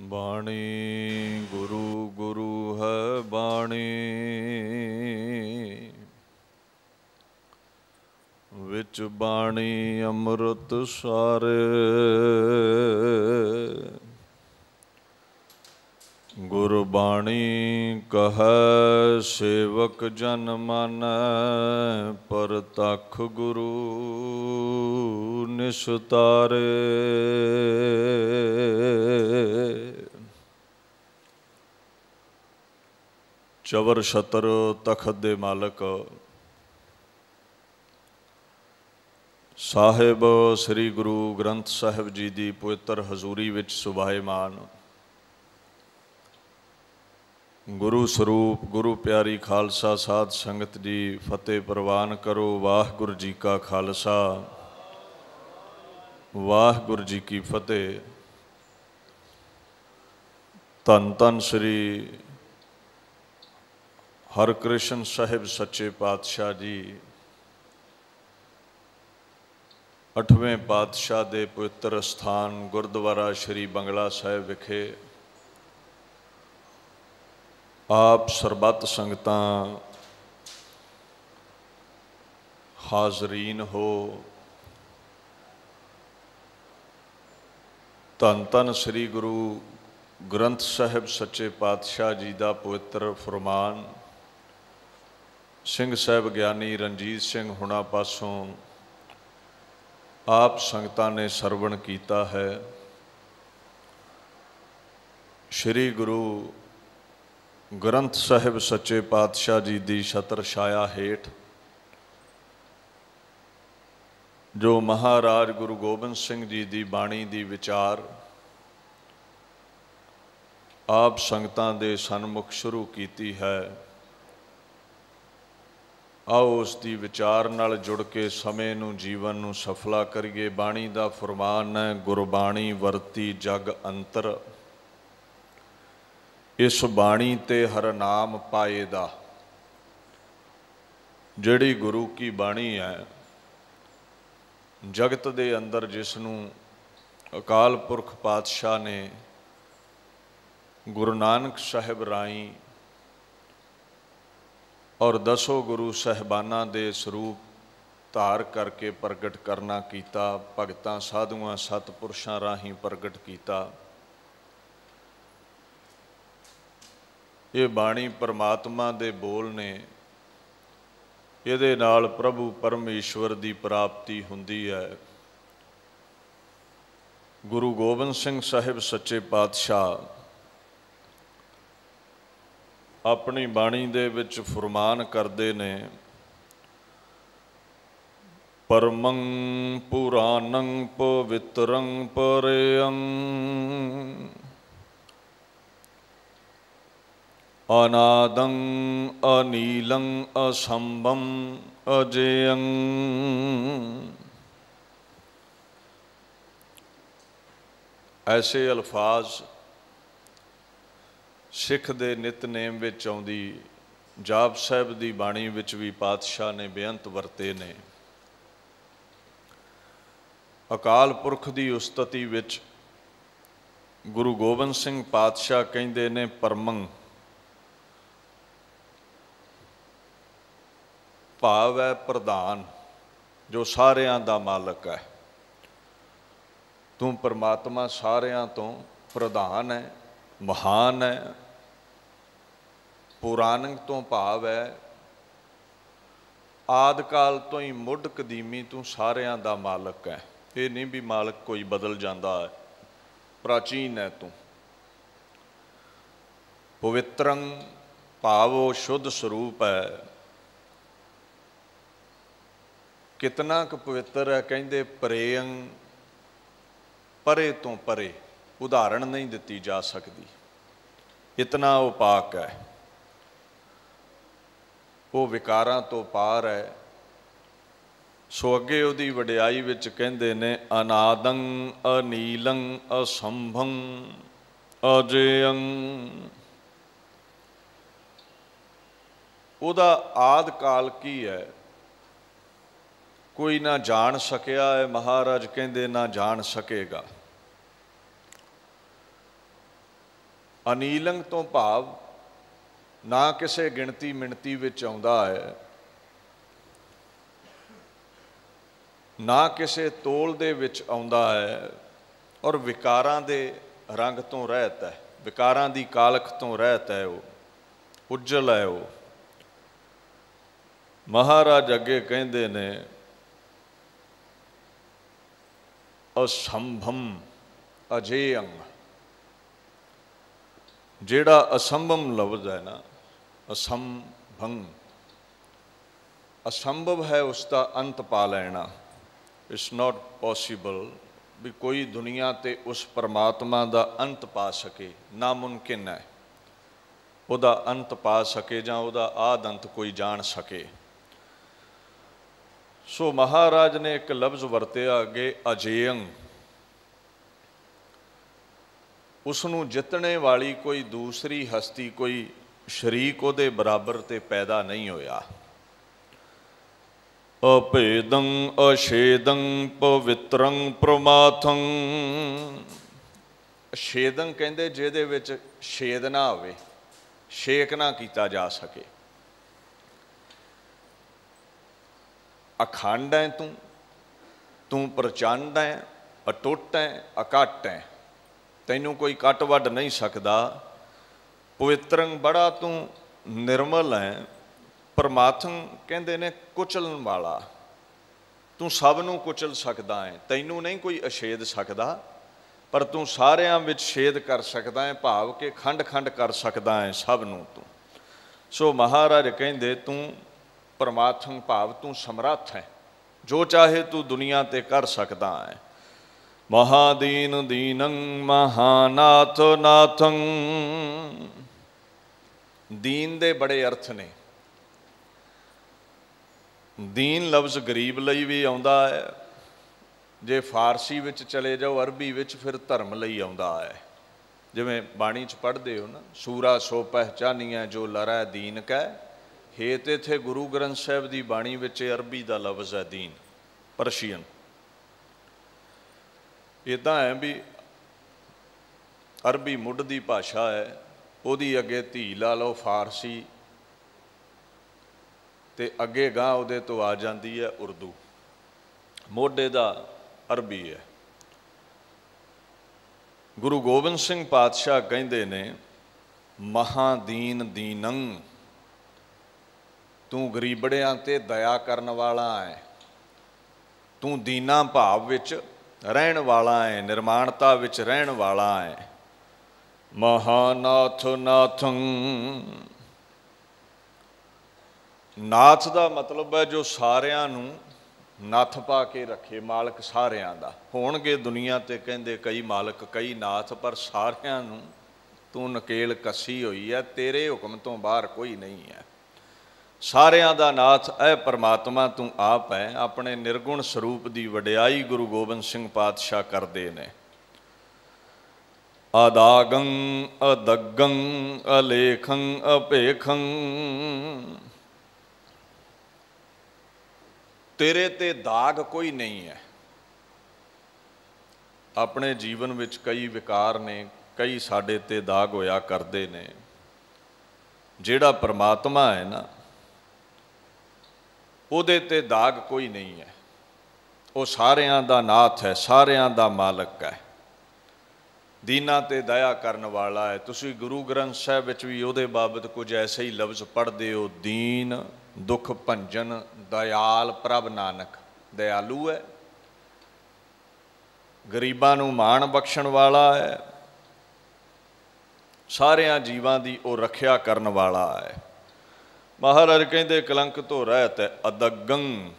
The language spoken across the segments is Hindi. बाणी गुरु गुरु है बाणी विच बाणी अमृत सार गुरबाणी कह सेवक जन मन परतख गुरु निस्तारे चवर छतर तखत दे मालक साहिब श्री गुरु ग्रंथ साहिब जी की पवित्र हजूरी विच सुभाएमान गुरु स्वरूप गुरु प्यारी खालसा साध संगत जी फतेह प्रवान करो। वाहगुरु जी का खालसा वाहगुरु जी की फतेह। धन धन श्री हरकृष्ण साहिब सच्चे पातशाह जी 8वें पातशाह के पवित्र स्थान गुरद्वारा श्री बंगला साहिब विखे आप सरबत संगतां हाजरीन हो। धन धन श्री गुरु ग्रंथ साहिब सच्चे पातशाह जी का पवित्र फरमान सिंह साहब ज्ञानी रंजीत सिंह हुणा पासों आप संगतां ने सरवण कीता है। श्री गुरु ग्रंथ साहिब सच्चे पातशाह जी की छत्र छाया हेठ जो महाराज गुरु गोबिंद सिंह जी की बाणी की विचार आप संगतां दे सन्मुख शुरू कीती है। आओ उस दी विचार नाल जुड़ के समय नू जीवन नू सफला करिए। बाणी दा फरमान है गुरबाणी वरती जग अंतर इस बाणी ते हर नाम पाएदा। जड़ी गुरु की बाणी है जगत दे अंदर जिसनू अकाल पुरख पातशाह ने गुरु नानक साहिब राई और दसों गुरु साहबाना दे स्वरूप धार करके प्रगट करना कीता। भगतां साधुआं सतपुरुषां राही प्रगट कीता। ये बाणी परमात्मा दे बोल ने। ये नाल प्रभु परमेश्वर की प्राप्ति हुंदी है। गुरु गोबिंद सिंह साहिब सच्चे पातशाह अपनी बाणी दे विच फरमान करते ने परमं पुराणं पवित्रं परेयं अनादं अनीलं असंभं अजेयं ऐसे अल्फाज सिख दे नितनेम विच आउंदी जाप साहिब दी बाणी विच भी पातशाह ने बेअंत वरते ने। अकाल पुरख दी उस्तति विच गुरु गोबिंद सिंह पातशाह कहिंदे ने परमं भाव है प्रधान जो सारियां दा मालक है। तू परमात्मा सारियां तो प्रधान है महान है। पुराणिक तो भाव है आदकाल तो ही मुढ़ कदीमी तू सारियां दा मालक है। ये नहीं भी मालक कोई बदल जाता है प्राचीन है तू। पवित्रं भावो शुद्ध स्वरूप है कितना क पवित्र है। कहिंदे परेयंग परे तो परे उदाहरण नहीं दिती जा सकती इतना वो पाक है। वो विकारां तो पार है। सो अगे उहदी वडियाई विच कहिंदे ने अनादं अनीलं असंभं अजेयं। उहदा आद काल की है कोई ना जान सकिया है। महाराज कहते ना जान सकेगा। अनीलंग तो भाव ना किसी गिणती मिणती विच आउंदा है, ना किसी तोल दे विच आउंदा है और विकारां दे रंग तो रहत है, विकारां दी कालख तो रहत है, वो उज्जल है। वो महाराज अगे कहंदे ने असंभम अजेयं, जेड़ा असंभम लफ्ज है ना, असंभम असंभव है, उसका अंत पा लेना। इट्स नॉट पॉसिबल भी कोई दुनिया ते उस परमात्मा का अंत पा सके, नामुमकिन है उदा अंत पा सके जां उदा आद अंत कोई जान सके। सो महाराज ने एक लफ्ज़ वरतिया अगे अजेयं, उसनूं जितने वाली कोई दूसरी हस्ती कोई शरीक उहदे बराबर ते पैदा नहीं होया। अभेदं अछेदं पवित्रं प्रमाथं, छेदं कहंदे जिहदे विच छेद ना होवे, शेक ना कीता जा सके। अखंड है तू, तू प्रचंड है, अटुट है, अकट है, तैनू कोई कट वड नहीं सकदा। पवित्रंग बड़ा तू निर्मल है, परमात्म कहंदे ने कुचलन वाला, तू सबनों कुचल सकदा है, तैनू नहीं कोई अछेद सकदा, पर तू सारियां विच छेद कर सकदा है, भाव के खंड खंड कर सकदा है सबनों तू। सो महाराज कहंदे तू परमात्म भाव तू समर्थ है, जो चाहे तू दुनिया ते कर सकदा है। महादीन दीनं महानाथ नाथं, दीन दे बड़े अर्थ ने। दीन लफ्ज़ गरीब लई भी आउंदा है, जे फारसी विच चले जाओ अरबी विच फिर धर्म लई आउंदा है। जिवें बाणी च पढ़दे हो ना, सूरा सो पहचानिया जो लरै दीन कै हे, ते इत्थे गुरु ग्रंथ साहिब दी बाणी विच अरबी दा लफ्ज़ है दीन, परशियन। इदा है भी अरबी मुढ़ की भाषा है, वोदी अगे धी ला लो फारसी, तो अगे गांह उहदे तो आ जाती है उर्दू, मोढे दा अरबी है। गुरु गोबिंद सिंह पातशाह कहंदे ने महादीन दीनंग, तू गरीबड़ियां ते दया करन वाला है, तू दीना भाव विच रहन वाला है, निर्माणता विच रहन वाला है। महानाथ नाथं, नाथ का मतलब है जो सारियां नूं नाथ पा के रखे, मालक सारियां दा। होणगे दुनिया ते कहंदे कई मालक कई नाथ, पर सारियां नूं तू नकेल कसी होई है, तेरे हुक्म तो बाहर कोई नहीं है। सारियां दा नाथ ऐ परमात्मा तू आप है। अपने निर्गुण स्वरूप की वडियाई गुरु गोबिंद सिंह पातशाह करते ने। अदागं अदगं अलेखं अपेखं, तेरे ते दाग कोई नहीं है। अपने जीवन विच कई विकार ने, कई साडे ते दाग होया करते ने। जेड़ा परमात्मा है ना, उहदे ते दाग कोई नहीं है, वो सारियां दा नाथ है, सारियां दा मालक है, दीना ते दया करन वाला है। तुसी गुरु ग्रंथ साहिब विच भी उहदे बाबत कुछ ऐसे ही लफ्ज़ पढ़दे हो, दीन दुख भंजन दयाल प्रभ नानक, दयालु है, गरीबां नूं माण बख्शण वाला है, सारियां जीवां दी वो रखिया करन वाला है। महाराज कहते कलंक तो रहत है। अदगंग,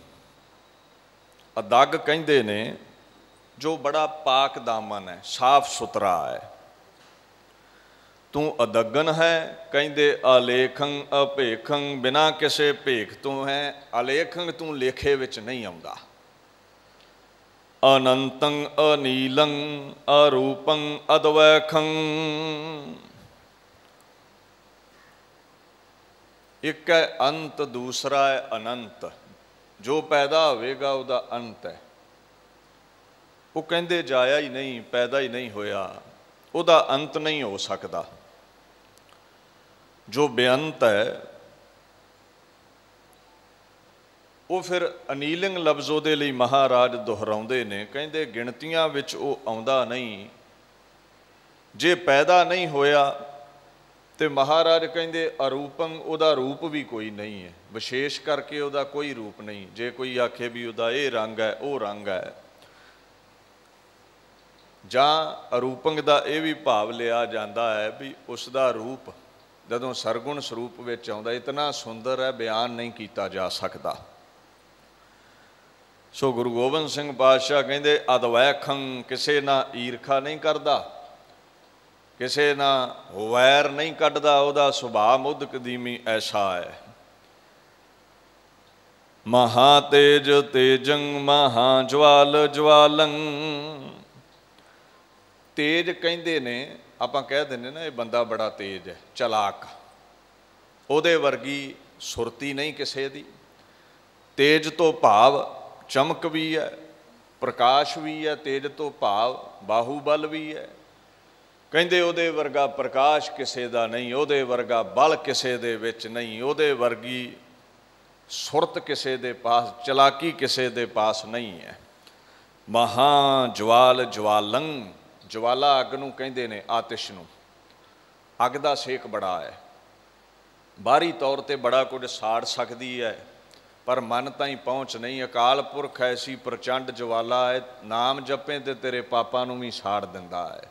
अदग कहते ने जो बड़ा पाक दामन है, साफ सुथरा है, तू अदगन है। कहते अलेखंग अपेखंग, बिना किसी भेख तो है, अलेखंग तू लेखे विच नहीं आउंदा। अनंतंग अनीलंग अरूपंग अद्वैखंग, एक है अंत, दूसरा है अनंत, जो पैदा होगा उसका अंत है, वो कहते जाया ही नहीं, पैदा ही नहीं होया, उसका अंत नहीं हो सकता। जो बेअंत है वो फिर अनीलिंग लफ्ज़ दे लिए महाराज दोहराउंदे ने, कहंदे गिणतियां विच वो आउंदा नहीं, जे पैदा नहीं होया तो महाराज कहंदे अरूपंग उदा रूप भी कोई नहीं है, विशेष करके उदा कोई रूप नहीं। जे कोई आखे भी उदा ये रंग है वो रंग है, जां अरूपंग दा ये भी भाव लिया जाता है भी उसका रूप जदों सरगुण स्वरूप विच आउंदा इतना सुंदर है बयान नहीं किया जा सकता। सो गुरु गोबिंद सिंह पातशाह कहंदे अदवैखंग किसे ना ईरखा नहीं करता, किसे ना वैर नहीं कढ़दा, उहदा सुभाव मुद कदीमी ऐसा है। महातेज तेजंग महाज्वाल ज्वालंग, तेज कहंदे ने आपां कह दिंदे ना ये बंदा बड़ा तेज है, चलाक, उहदे वर्गी सुरती नहीं किसे दी। तेज तो भाव चमक भी है, प्रकाश भी है, तेज तो भाव बाहुबल भी है, कहंदे उहदे वर्गा प्रकाश किसे दा नहीं, उहदे वर्गा बल किसे दे विच नहीं, उहदे वर्गी सुरत किसे दे पास, चलाकी किसे दे पास नहीं है। महा ज्वाल ज्वालंग, ज्वाला अग नूं कहंदे ने, आतिश नूं, अग दा सेक बड़ा है, बाहरी तौर ते बड़ा कुछ साड़ सकदी है पर मन ताईं पहुँच नहीं। अकाल पुरख ऐसी प्रचंड ज्वाला है, नाम जपें ते तेरे पापां नूं भी साड़ दिंदा है,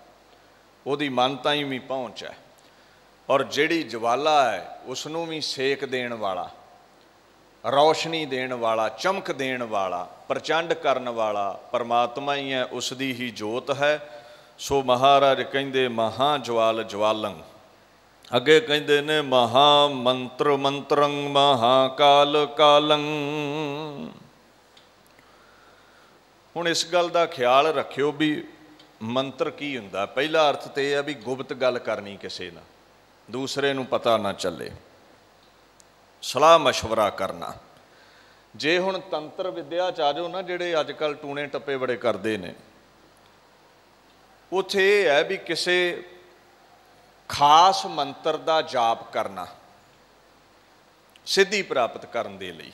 उहदी मन ताईं भी पहुँच है। और जिहड़ी ज्वाला है उसनूं भी सेक देण वाला, रोशनी देण वाला, चमक देण वाला, प्रचंड करन वाला परमात्मा ही है, उसदी ही जोत है। सो महाराज कहंदे महा ज्वाल ज्वालंग। अगे कहंदे ने महा मंत्र मंत्रंग महाकाल कालंग। हुण इस गल दा ख्याल रखियो भी मंत्र की हुंदा। पहला अर्थ तो यह है भी गुप्त गल करनी किसे ना, दूसरे नूं पता ना चले, सलाह मशवरा करना। जे हुण तंत्र विद्या च आ जाओ ना, जिहड़े अज कल टूने टप्पे बड़े करदे ने, उत्थे यह है भी किसे खास मंत्र का जाप करना सिद्धि प्राप्त करने के लिए,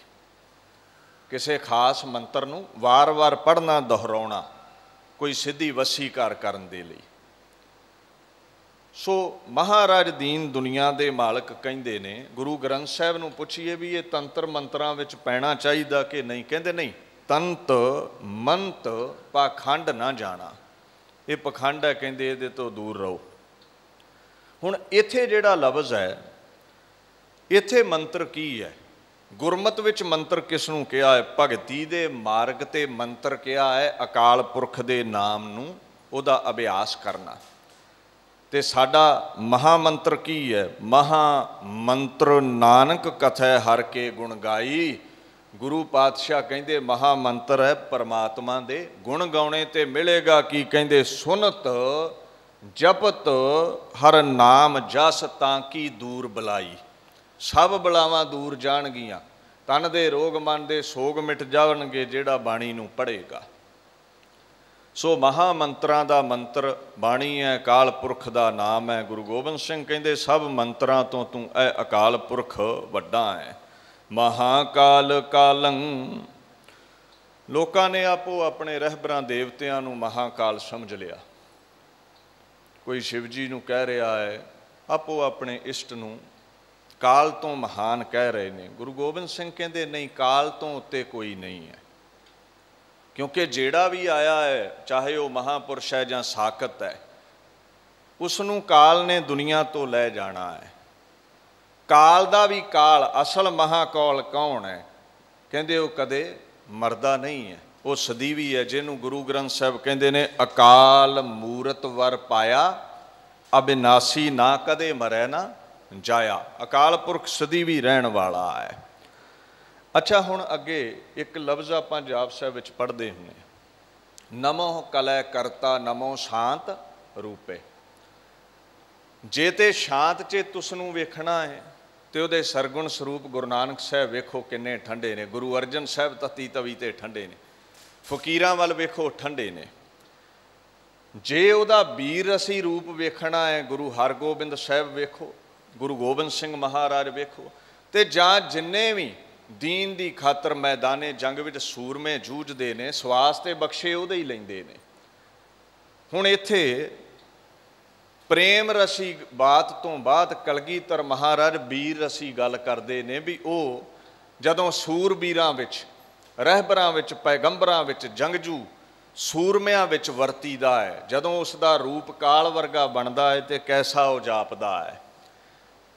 किसी खास मंत्र नूं वार वार पढ़ना, दोहराना, कोई सिद्धि वसीकार करने के लिए। सो महाराज दीन दुनिया के मालिक कहंदे ने, गुरु ग्रंथ साहिब नूं पुछिए भी ये तंत्र मंत्रां विच पैना चाहिए कि नहीं, कहंदे नहीं, तंत मंत पाखंड ना जाना, ये पखंड है, कहंदे इहदे तो दूर रहो। हुण इत्थे जिहड़ा लफ्ज़ है, इत्थे मंत्र की है? गुरमत विच मंत्र किसनूं कहा है? भगती दे मार्ग ते मंत्र कहा है अकाल पुरख दे नाम नूं, उहदा अभ्यास करना। ते साडा महामंत्र की है? महा मंत्र नानक कथै हर के गुण गाई। गुरु पातशाह कहंदे महामंत्र है परमात्मा दे गुण गाउने ते मिलेगा कि, कहंदे सुनत जपत हर नाम जस ताकी दूर बलाई, सब बलावां दूर जाणगियां, तन दे रोग मन दे सोग मिट जाणगे जिहड़ा बाणी नूं पढ़ेगा। सो महामंत्रां दा मंत्र बाणी है, अकाल पुरख दा नाम है। गुरु गोबिंद सिंह कहंदे सब मंत्रां तो तूं ऐ अकाल पुरख वड्डा है। महाकाल कालंग, लोकां ने आपो अपने रहबरां देवतियां नूं महाकाल समझ लिया। कोई शिव जी नूं कह रहा है, आपो अपने इष्ट नूं काल तो महान कह रहे हैं। गुरु गोबिंद सिंह कहंदे नहीं, काल तो उत्ते कोई नहीं है, क्योंकि जेड़ा भी आया है चाहे वह महापुरुष है जां साकत है, उसनूं काल ने दुनिया तो लै जाना है। काल दा भी काल, असल महाकाल कौन है? कहंदे वह कदे मरदा नहीं है, वो सदीवी है, जिन्हों गुरु ग्रंथ साहिब कहंदे ने अकाल मूरत वर पाया अविनाशी ना कदे मरै ना जाया। अकाल पुरख सदीवी रहन वाला है। अच्छा, हुण अगे एक लफ्ज़ आपां जाप साहिब विच पढ़दे हुंदे, नमो कलै करता नमो शांत रूपे। जे ते शांत चे तुसनूं वेखना है तो उहदे सरगुण स्वरूप गुरु नानक साहिब वेखो किन्ने ठंडे ने, गुरु अर्जन साहिब तती तवी ते ठंडे ने, फकीरां वाल वेखो ठंडे ने। जे उहदा बीर रसी रूप वेखना है, गुरु हरगोबिंद साहिब वेखो, गुरु गोबिंद सिंह महाराज वेखो तो जां जिन्ने भी दीन की खातर मैदाने जंग विच सूरमे जूझते हैं स्वास ते बख्शे उहदे ही लैंदे ने। हुण इत्थे प्रेम रसी बात तो बाद कलगीधर महाराज वीर रसी गल करते हैं भी वो जदों सूरबीरां विच रहबरां विच पैगंबरां विच जंगजू सूरमियां विच वरतीदा है जदों उसका रूप काल वर्गा बनता है तो कैसा वो जापदा है।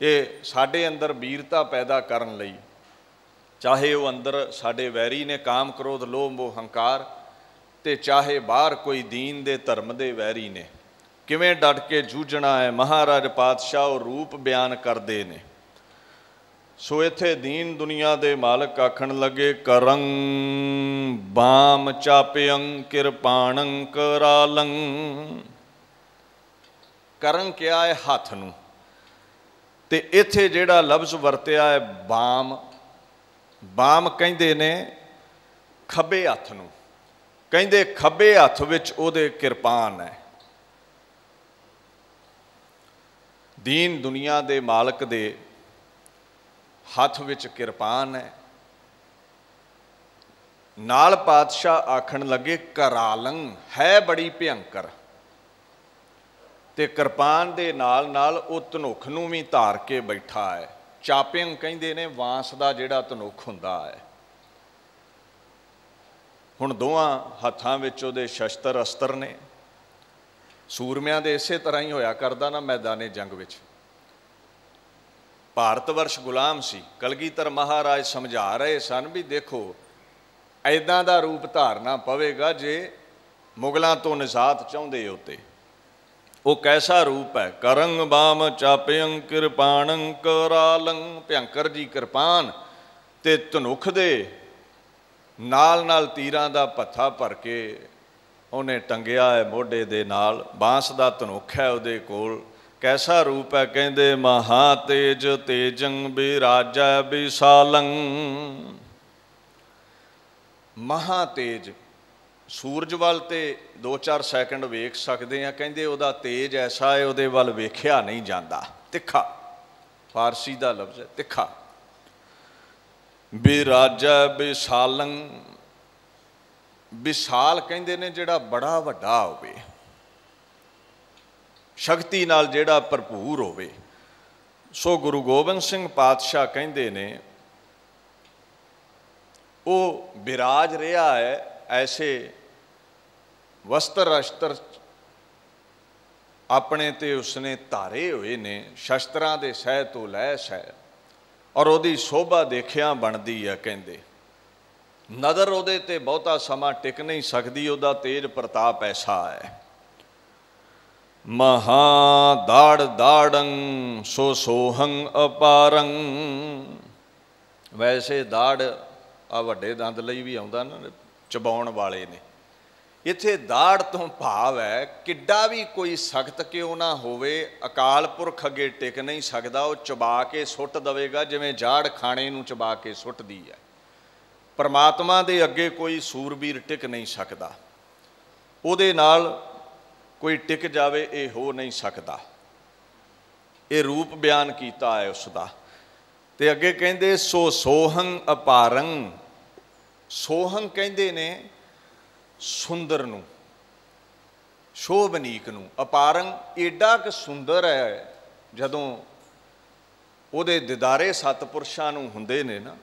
ये साढ़े अंदर वीरता पैदा करन लई चाहे वो अंदर साढ़े वैरी ने काम क्रोध लोभ मोह हंकार ते चाहे बाहर कोई दीन दे धर्म दे वैरी ने किवें डट के जूझना है महाराज पातशाह रूप बयान करते हैं। सो इत्थे दीन दुनिया दे मालक आखण लगे करंग बाम चाप्यं किरपाणं करालं। करंग क्या है हाथ नूं ते इत्थे जिहड़ा लफ्ज़ वरतिया है बाम बाम कहिंदे ने खब्बे हत्थ नूं कहिंदे खब्बे हत्थ विच उहदे किरपान है। दीन दुनिया दे मालक दे हाथ विच किरपान है नाल पातशाह आखण लगे करालंग है बड़ी भयंकर ते किरपान दे नाल नाल उह धनुख नूं भी धार के बैठा है। चापिंग कहंदे ने वांस दा जिहड़ा धनुख हुंदा है। हुण दोवां हत्थां विच उहदे शस्त्र अस्त्र ने सूरमियां दे इसे तरहां ही होया करदा ना मैदाने जंग विच। भारतवर्ष गुलाम सी कलगीधर महाराज समझा रहे सन भी देखो ऐदां दा रूप धारना पवेगा जे मुगलों तो निजात चाहते हो तो वो कैसा रूप है। करंग बाम चाप्यं किरपाणं करालंग भयंकर जी किरपान ते धनुख दे नाल नाल तीरां दा पत्था भर के उन्हें टंगिया है मोढे दे नाल बांस दा धनुख है उहदे कोल। कैसा रूप है कहंदे महातेज तेजंग बिराजै विशालंग। महातेज सूरज वाल ते दो चार सैकंड वेख सकते हैं कहंदे उहदा तेज ऐसा है उहदे वाल वेखिया नहीं जाता तिखा फारसी का लफ्ज़ है तिखा। बिराजै विशालंग विशाल कहंदे ने जिहड़ा बड़ा वड्डा होवे शक्ति नाल जिहड़ा भरपूर होवे। सो गुरु गोबिंद सिंह पातशाह कहंदे ने वो विराज रहा है ऐसे वस्त्र अशस्त्र अपने ते उसने तारे हुए ने शस्त्रां दे सह तो लैस है और उहदी शोभा देखिया बनती है कहंदे नज़र उहदे ते बहुता समा टिक नहीं सकती उहदा तेज प्रताप ऐसा है। महा दाड़ दाड़ंग सो सोहंग अपारंग। वैसे दाड़ आ वड्डे दंद लई भी आउंदा ना चबाउण वाले ने इत्थे दाड़ तो भाव है किड्डा भी कोई सख्त क्यों ना होवे अकाल पुरख अगे टिक नहीं सकदा वो चबा के सुट देगा जिवें जाड़ खाने नूं चबा के सुटदी है। परमात्मा दे अगे कोई सूरबीर टिक नहीं सकदा उहदे नाल कोई टिक जावे ये हो नहीं सकता। ये रूप बयान किया है उसका ते अगे कहंदे सो सोहंग अपारंग। सोहंग कहंदे ने सुंदर नूं शोभनीक नूं अपारंग एडा क सुंदर है जदों उहदे दिदारे सतपुरशां नूं हुंदे ने ना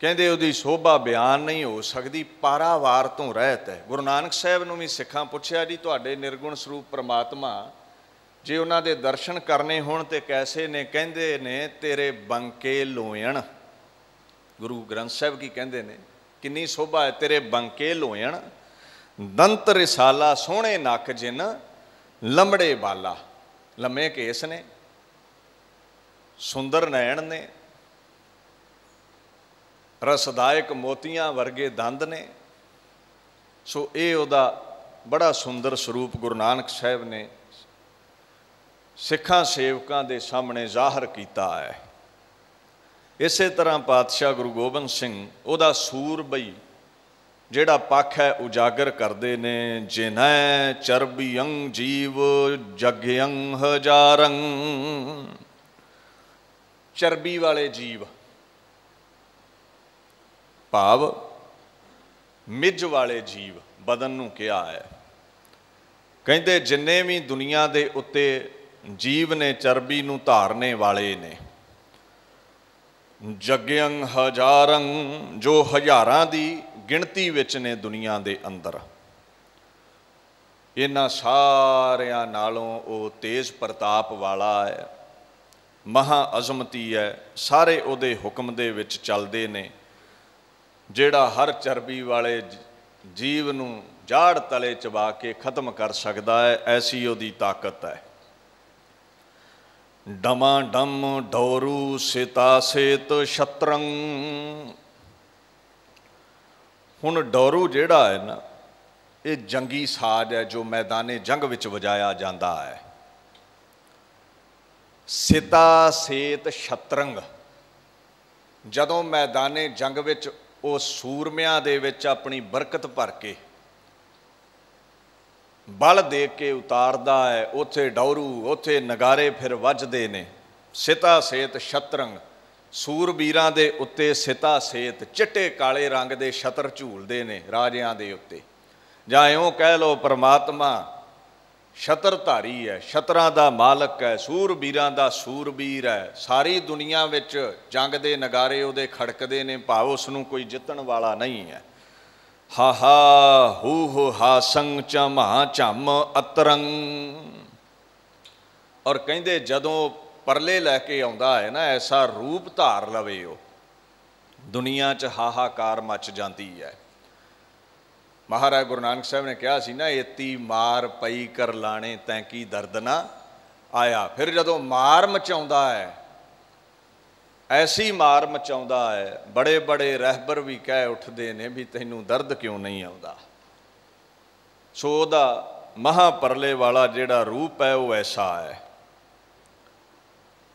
कहते उहदी शोभा बयान नहीं हो सकती पारावार तो रहत है। गुरु नानक साहब ने भी सिखां पुछया जी तुहाडे निर्गुण स्वरूप परमात्मा जे उन्हां दे दर्शन करने होण ते कैसे ने कहंदे ने तेरे बंके लोयण। गुरु ग्रंथ साहब की कहंदे ने किन्नी शोभा है तेरे बंके लोयण दंत रिसाला सोहणे नक जिन लंबड़े बाला। लम्मे केस ने सुंदर नैण ने रसदायक मोतियां वर्गे दंद ने। सो ये उहदा बड़ा सुंदर स्वरूप गुरु नानक साहब ने सिखां सेवकां दे सामने जाहिर कीता है। इसे तरह पातशाह गुरु गोबिंद सिंह उहदा सूरबई जिहड़ा पक्ष है उजागर करते ने। जिनै चरबियं जीव जग्यं हजारं चर्बी वाले जीव, भाव मिज वाले जीव बदन नूं किया है। कहते जिन्ने भी दुनिया के उत्ते जीव ने चर्बी नूं धारने वाले ने, जग्यं हजारं जो हजारां दी गिणती विच ने दुनिया के अंदर, इन्हां सारियां नालों वो तेज प्रताप वाला है, महाअजमती है, सारे उहदे हुक्म दे विच चलदे ने, जिहड़ा हर चर्बी वाले जीव नूं जाड़ तले चबा के खत्म कर सकता है, ऐसी उहदी ताकत है। डमा डम डोरू सिता सेत शतरंग। हुण डोरू जिहड़ा है ना, ये जंगी साज है जो मैदाने जंग विच वजाया जाता है। सिता सेत शतरंग जदों मैदाने जंग विच वो सूरमियां दे विच अपनी बरकत भर के बल दे के उतारदा है, उथे डौरू उथे नगारे फिर वजदे ने। सिता सेत शतरंग सूरबीरां दे उत्ते सिता सेत चिट्टे काले रंग दे शतर झूलदे ने राजियां दे उत्ते, जां इउं कह लो परमात्मा शतरधारी है, शतरां दा मालक है, सूरबीरां दा सूरबीर है। सारी दुनिया विच जंग दे नगारे उहदे खड़कदे ने, भाव उस नूं कोई जितण वाला नहीं है। हा हा हू हो हा संग चम हा चम अतरंग। और कहते जदों परले लैके आउंदा है ना, ऐसा रूप धार लवे हो, दुनिया च हाहाकार मच जाती है। महाराज गुरु नानक साहब ने कहा सी ना, एती मार पई कर लाने तैंकी दर्द ना आया। फिर जदों मार मचाउंदा है, ऐसी मार मचाउंदा है, बड़े बड़े रहबर भी कह उठते हैं भी तैनू दर्द क्यों नहीं आउंदा। सो उहदा महापरले वाला जिहड़ा रूप है वह ऐसा है।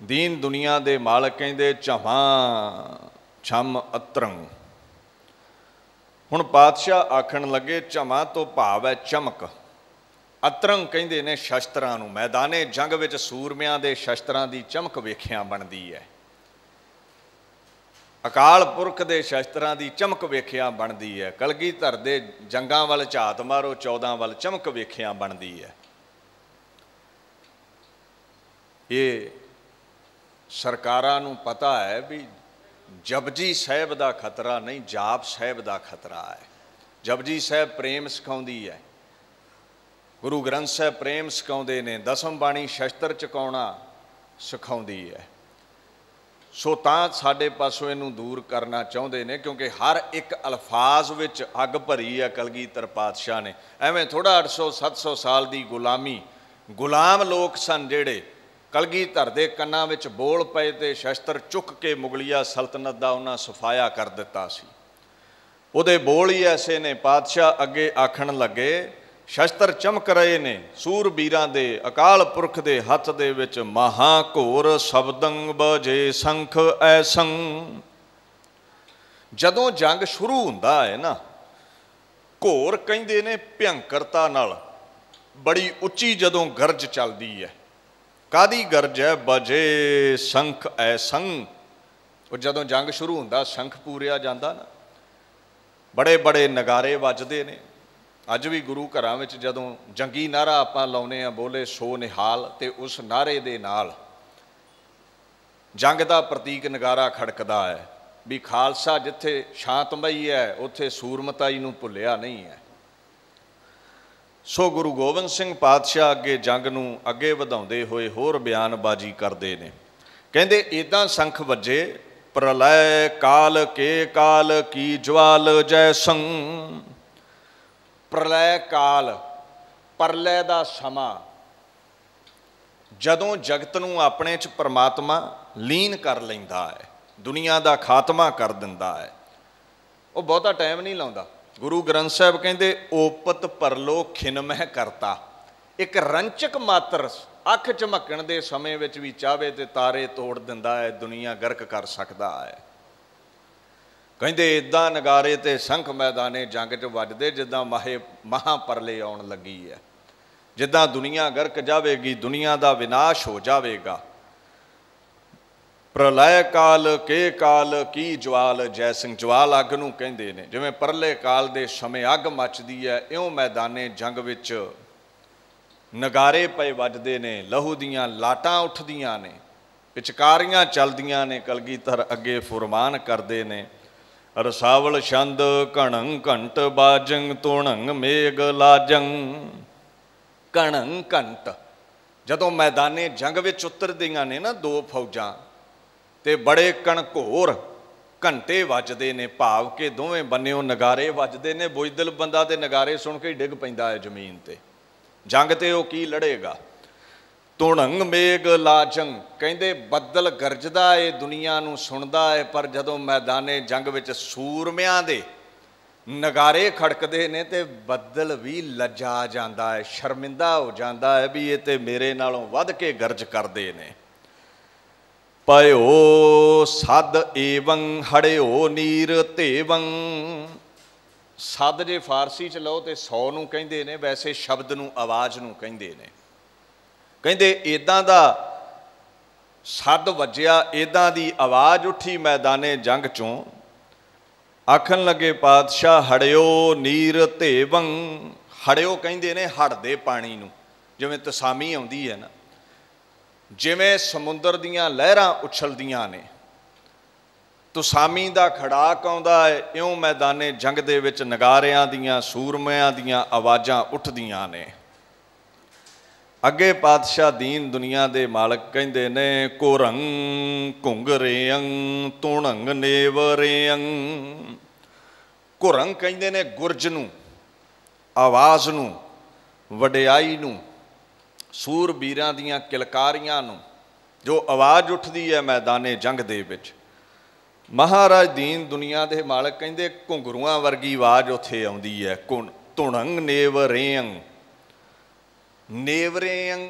दीन दुनिया दे मालक कहंदे चमा छम अतरंग। हुण पातशाह आखण लगे चमा तो भाव है चमक, अतरंग कहंदे ने शस्त्रां नूं। मैदाने जंग विच सूरमियां दे शस्त्रां दी चमक वेखिया बनदी है, अकाल पुरख के शस्त्रां की चमक वेखिया बनती है, कलगीधर के जंगां वाल झात मारो 14 वाल चमक वेखिया बनती है। ये सरकारां नूं पता है भी जपजी साहिब का खतरा नहीं, जाप साहिब का खतरा है। जपजी साहिब प्रेम सिखाउंदी है, गुरु ग्रंथ साहिब प्रेम सिखाउंदे ने, दसम बाणी शस्त्र चुकाउणा सिखाउंदी है। सो तां साडे पासों इनू दूर करना चाहुंदे ने, क्योंकि हर एक अल्फाज विच अग भरी है कलगीधर पातशाह ने। एवें थोड़ा 800-700 साल दी गुलामी, गुलाम लोग सन जिहड़े, कलगीधर दे कन्नां विच बोल पए ते शस्त्र चुक के मुगलिया सल्तनत दा उन्हां सफाया कर दिता सी। उहदे बोल ही ऐसे ने। पातशाह अगे आखण लगे शस्त्र चमक रहे ने सूरबीरां दे, अकाल पुरख दे हथ दे विच महाघोर शब्दंग बजे संख ऐसंग। जदों जंग शुरू हुंदा है ना, घोर कहंदे ने भयंकरता नाल, बड़ी उच्ची जदों गरज चलदी है। कादी गरज है? बजे संख ऐसंग। और जदों जंग शुरू हुंदा संख पूरिया जांदा ना, बड़े बड़े नगारे वजदे ने। अज भी गुरु घरां विच जदों जंगी नारा आपां लाउने आ, बोले सो निहाल, ते उस नारे दे नाल जंग दा प्रतीक नगारा खड़कदा है भी खालसा जिथे शांतमई है उत्थे सूरमताई नूं भुलिया नहीं है। सो गुरु गोबिंद सिंह पातशाह अगे जंग नूं अगे वधाउंदे होए होर बयानबाजी करदे ने। कहंदे इदां संख वजे प्रलय काल के काल की ज्वाल जैसंग। प्रलय काल, प्रलय दा समा, जदों जगत नूं अपने च परमात्मा लीन कर लैंदा है, दुनिया दा खात्मा कर दिंदा है। वो बहुता टाइम नहीं लाउंदा। गुरु ग्रंथ साहिब कहंदे ओपत परलो खिनमह करता। एक रंचक मात्र अख चमकण दे समय विच भी चावे ते तारे तोड़ दिंदा है, दुनिया गर्क कर सकदा है। कहंदे इदां नगारे ते संख मैदाने जंग च वजदे जिद्दां महापरले आउण लगी है, जिद्दां दुनिया गर्क जावेगी, दुनिया दा विनाश हो जावेगा। प्रलय काल के काल की ज्वाल जयसिंह ज्वाल अग नूं कहंदे ने। जिवें परले काल दे समय अग मचदी है इउं मैदाने जंग विच नगारे पे वजदे ने, लहू दियां लाटां उठदियां ने, पिचकारियां चलदियां ने। कलगीधर अगे फुरमान करदे ने, रसावल छंद कणंग घंट बाजंग तुणंग मेघ लाजंग। कणंग घंट जदों मैदाने जंग विच उतरदियां ने ना दो फौजां ते बड़े कणघोर घंटे वजदे ने, भाव के दोवें बन्नियों नगारे वजदे ने। बुजदिल बंदा तो नगारे सुन के ही डिग पैंदा है जमीन ते, जंग ते वो की लड़ेगा। तुणंग मेघ लाजंग कहंदे बदल गरजदा है, दुनिया नूं सुनदा है, पर जदों मैदाने जंग विच सूरमियां दे नगारे खड़कदे ने ते बदल भी लज्जा जांदा है, शर्मिंदा हो जांदा है भी ये ते मेरे नालों वध के गरज करदे ने। पयो सद एवं हड़िओ नीर तेवं। सद जे फारसी च लो तो सौ नूं कहंदे ने, वैसे शब्द नूं आवाज़ नूं कहंदे ने। कहंदे इदां दा सद वजया, इदां दी आवाज़ उठी मैदाने जंग चों। आखन लगे पातशाह हड़िओ नीर तेवं। हड़िओ कहंदे ने हड़ दे पानी नूं, जिवें तसामी आउंदी है ना, जिमें समुंदर दीयां लहरां उछलदियां ने, तुसामी दा खड़ाक आउंदा है, इउं मैदाने जंग दे विच नगारियां दीयां सूरमियां दीयां आवाज़ां उठदियां ने। अगे पातशाह दीन दुनिया दे मालक कहंदे ने, कुरंग घुंगरेयंग तुणंग नेवरेयंग। कुरंग कहंदे ने गुरज नूं, आवाज़ नूं, वडिआई नूं, सूरबीरां दीयां किलकारियां नूं जो आवाज़ उठदी है मैदाने जंग दे विच। महाराज दीन दुनिया दे मालक कहंदे घुंगरूआं वर्गी आवाज़ उत्थे आउंदी है। तुणंग नेवरेयंग। नेवरेयंग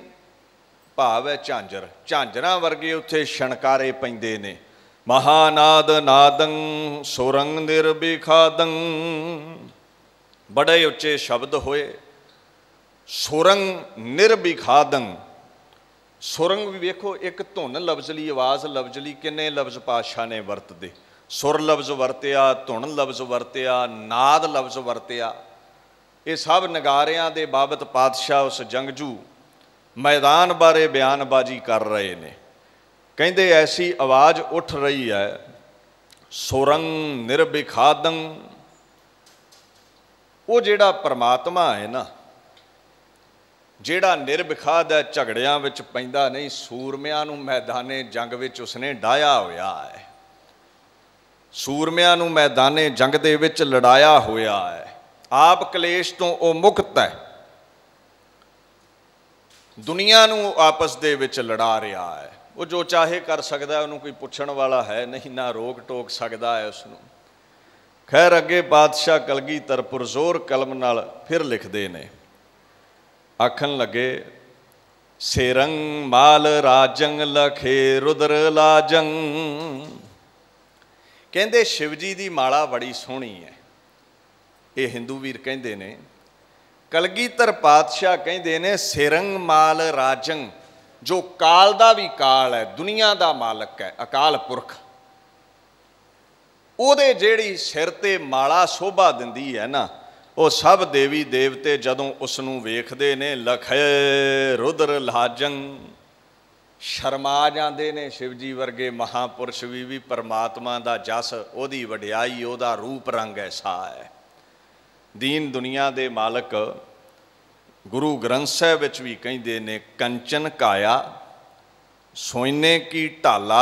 भाव है झांजर, झांजरां वर्गे उत्थे छणकारे पैंदे ने। महानाद नादंग सुरंग निर्विखादंग। बड़े उच्चे शब्द होए। सुरंग निर्विखादंग, सुरंग भी वेखो एक धुन लफ्जली आवाज़ लफ्जली किन्ने लफ्ज पातशाह ने वरतदे। सुर लफ्ज़ वरत्या, धुन लफ्ज़ वरत्या, नाद लफ्ज़ वरत्या। ये सब नगारियां दे बाबत पातशाह उस जंगजू मैदान बारे बयानबाजी कर रहे ने। कहंदे ऐसी आवाज़ उठ रही है सुरंग निर्विखादंग। वो जेड़ा परमात्मा है ना, ਜਿਹੜਾ ਨਿਰਵਿਖਾਦ है, ਝਗੜਿਆਂ ਵਿੱਚ ਪੈਂਦਾ नहीं, ਸੂਰਮਿਆਂ ਨੂੰ ਮੈਦਾਨੇ ਜੰਗ ਵਿੱਚ ਉਸਨੇ ਡਾਇਆ ਹੋਇਆ ਹੈ, ਸੂਰਮਿਆਂ ਨੂੰ ਮੈਦਾਨੇ ਜੰਗ ਦੇ ਵਿੱਚ ਲੜਾਇਆ ਹੋਇਆ ਹੈ। ਆਪ ਕਲੇਸ਼ ਤੋਂ ਉਹ ਮੁਕਤ ਹੈ, ਦੁਨੀਆ ਨੂੰ ਆਪਸ ਦੇ ਵਿੱਚ ਲੜਾ ਰਿਹਾ ਹੈ। ਉਹ ਜੋ ਚਾਹੇ ਕਰ ਸਕਦਾ, ਉਹਨੂੰ ਕੋਈ ਪੁੱਛਣ ਵਾਲਾ ਹੈ ਨਹੀਂ, ਨਾ ਰੋਕ ਟੋਕ ਸਕਦਾ ਹੈ ਉਸਨੂੰ। ਖੈਰ ਅੱਗੇ ਬਾਦਸ਼ਾਹ ਕਲਗੀਧਰ ਪੁਰਜ਼ੋਰ ਕਲਮ ਨਾਲ ਫਿਰ ਲਿਖਦੇ ਨੇ। आखन लगे सेरंग माल राजंग लखे रुदर लाजंग। कहंदे शिवजी दी माला बड़ी सोहनी है, ये हिंदू वीर कहंदे ने। कलगीधर पातशाह कहंदे ने सेरंग माल राजंग, जो काल दा भी काल है, दुनिया दा मालक है, अकाल पुरख, ओदे जेड़ी सिर ते माला शोभा दिंदी है ना, वो सब देवी देवते जदों उसनू वेखदे ने लखे रुदर लाजंग, शर्मा जांदे ने। शिवजी वर्गे महापुरुष भी परमात्मा दा जस, ओदी वडियाई, ओदा रूप रंग ऐसा है। दीन दुनिया दे मालक गुरु ग्रंथ साहिब विच भी कहिंदे ने, कंचन काया सोने की ढाला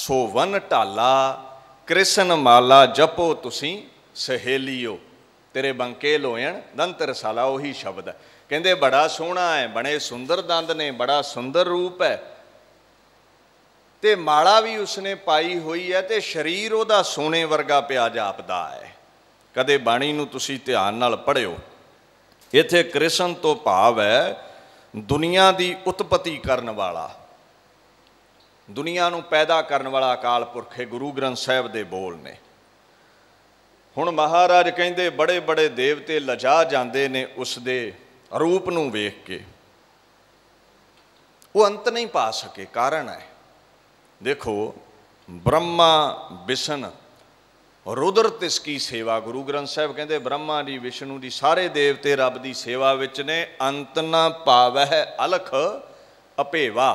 सोवन ढाला, कृष्ण माला जपो तुसी सहेलियो, तेरे बंके लोयण दंत रसाला। वही शब्द है। कहंदे बड़ा सोहना है, बड़े सुंदर दंद ने, बड़ा सुंदर रूप है, ते माला भी उसने पाई हुई है, ते शरीर उहदा सोने वर्गा पिया जापदा है। कदे बाणी नूं तुसीं ध्यान नाल पढ़िओ। इत्थे कृष्ण तो भाव है दुनिया की उत्पत्ति करन वाला, दुनिया नूं पैदा करन वाला अकाल पुरख है। गुरु ग्रंथ साहिब दे बोल ने। हुण महाराज कहिंदे बड़े बड़े देवते लजा जांदे ने उस दे रूप नूं वेख के, वो अंत नहीं पा सके। कारण है देखो ब्रह्मा विष्णु रुद्र ते इसकी सेवा गुरु ग्रंथ साहिब कहते ब्रह्मा जी विष्णु जी सारे देवते रब की सेवा विच ने अंत ना पावह अलख अपेवा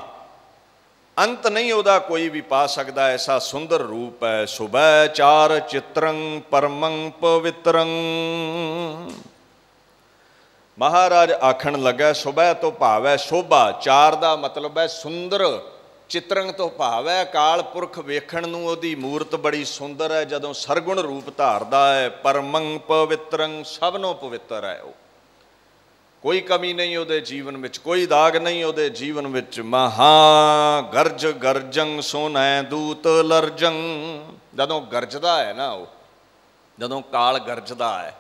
अंत नहीं उदा कोई भी पा सकता ऐसा सुंदर रूप है सुबह चार चित्रंग परमंग पवित्रंग। महाराज आखन लगा सुबह तो भाव है शोभा चार का मतलब है सुंदर चित्रंग तो भाव है अकाल पुरख वेखण नूं ओदी मूर्त बड़ी सुंदर है जदों सरगुण रूप धारदा है परमंग पवित्रंग सबनों पवित्र है कोई कमी नहीं उहदे जीवन में कोई दाग नहीं उहदे जीवन में। महा गर्ज गर्जंग सोनै दूत लर्जंग जदों गर्जदा है ना वो जदों काल गर्जदा है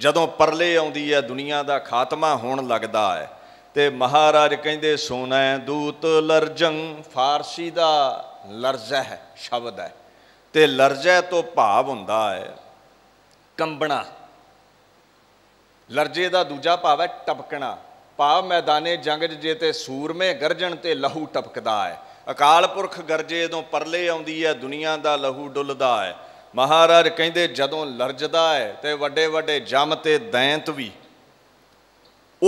जदों परले आउंदी है दुनिया का खात्मा होण लगदा है ते महाराज कहिंदे सोना दूत लर्जंग फारसी का लर्जह शब्द है ते लर्जह तो भाव हुंदा है कंबना लर्जे का दूजा भाव है टपकना भाव मैदाने जंग जे सूरमे गर्जन ते लहू टपकदा है अकाल पुरख गर्जे तो परले आउंदी है दुनिया का लहू डुलदा है। महाराज कहिंदे जदों लर्जदा है तो वड्डे वड्डे जम ते दैंत भी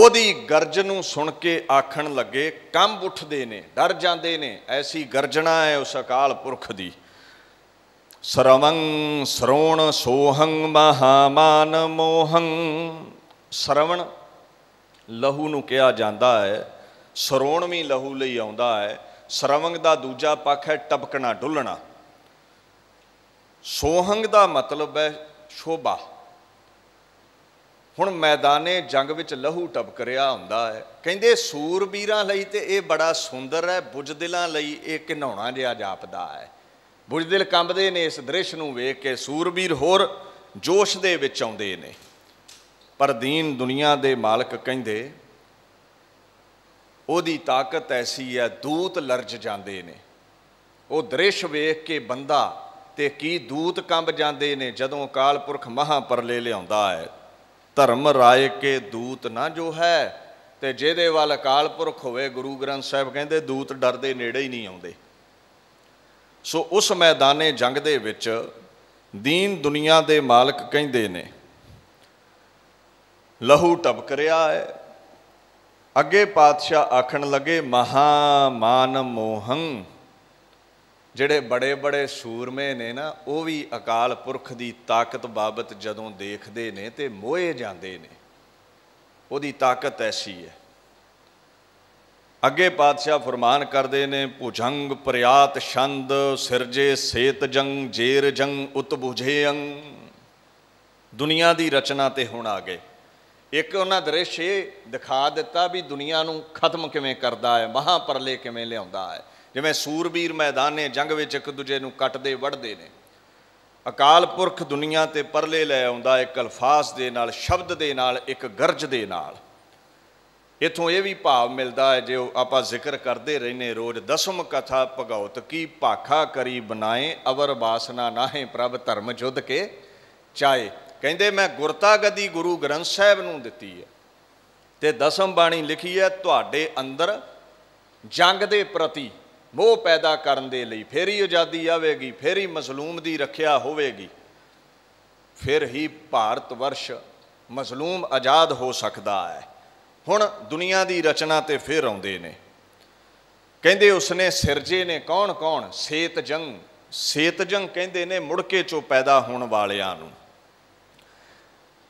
ओदी गर्ज नूं सुन के आखण लगे कंब उठदे ने डर जांदे ने ऐसी गर्जना है उस अकाल पुरख दी। श्रवंग श्रोण सोहंग महामान मोहंग श्रवण लहू नूं कहा जाता है श्रोण भी लहू लई आउंदा है श्रवंग दा दूजा पक्ष है टपकना डुलना सोहंग दा मतलब है शोभा हुण मैदाने जंग विच लहू टपक रहा हुंदा है कहिंदे सूरबीरां लई ते ये बड़ा सुंदर है बुजदिलां लई ये घिनौना जिहा जापदा है बुजदिल कंबदे ने इस दृश्य नूं वेख के सूरबीर होर जोश दे विच आउंदे ने पर दीन दुनिया दे मालक कहिंदे ओदी ताकत ऐसी है दूत लर्ज जांदे ने वो दृश्य वेख के बंदा ते की दूत कंब जांदे ने जदों अकाल पुरख महा परले लिआउंदा है। धर्म राय के दूत ना जो है ते जेदे वाल अकाल पुरख होवे गुरु ग्रंथ साहिब कहते दूत डर दे नेड़े ही नहीं आउंदे। सो उस मैदाने जंग दे विच दीन दुनिया दे मालक कहते ने लहू टपक रहा है अगे पातशाह आखन लगे महामान मोहन जिहड़े बड़े बड़े सूरमे ने ना वो भी अकाल पुरख की ताकत बाबत जदों देखते ने तो मोहे जाते ने उहदी ताकत ऐसी है। अगे पातशाह फरमान करते ने भुजंग प्रयात छंद सिरजे सेत जंग जेर जंग उतबुझे अंग दुनिया की रचना ते हुण आ गए एक उन्होंने दृश्य दिखा दिता भी दुनिया नूं खत्म किवें करदा है महापरले किवें लिआउंदा है जिवें सूरबीर मैदाने जंग विच एक दूजे नूं कटदे वढ़दे ने अकाल पुरख दुनिया ते परले लै आउंदा एक अल्फाज दे नाल शब्द दे नाल एक गर्ज दे नाल। इथों यह भी भाव मिलता है जो आपां जिक्र करते रहने रोज दसम कथा भगौत की भाखा करी बनाए अवर वासना नाहे प्रभ धर्म जुद के चाहे कहिंदे मैं गुरता गद्दी गुरु ग्रंथ साहिब नूं दित्ती है ते दसम बाणी लिखी है तुहाडे अंदर जंग दे प्रति मोह पैदा करन दे लई फिर ही आज़ादी आवेगी फिर ही मजलूम की रखिया होवेगी फिर ही भारत वर्ष मजलूम आज़ाद हो सकता है। हुण दुनिया की रचना ते फिर आउंदे ने कहिंदे उसने सिरजे ने कौन कौन सेत जंग कहिंदे ने मुड़के चो पैदा होण वालियां नूं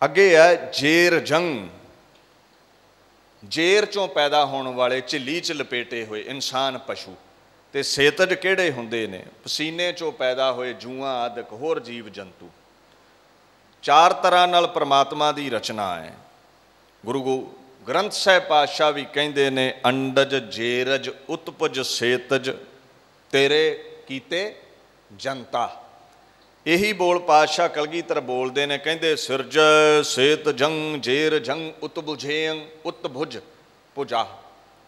अगे है जेर जंग जेर चों पैदा होने वाले झिली च लपेटे हुए इंसान पशु ते सेतज किहड़े हुंदे ने पसीने चों पैदा हुए जूआ आदि होर जीव जंतु चार तरह नाल परमात्मा की रचना है। गुरु ग्रंथ साहिब पातशाह भी कहिंदे ने अंडज जेरज उत्पज सेतज तेरे कीते जनता यही बोल पातशाह कलगीधर बोलते ने कहते सिरज सेत जंग जेर जंग उतबुझेंग उत्तभुज भुजा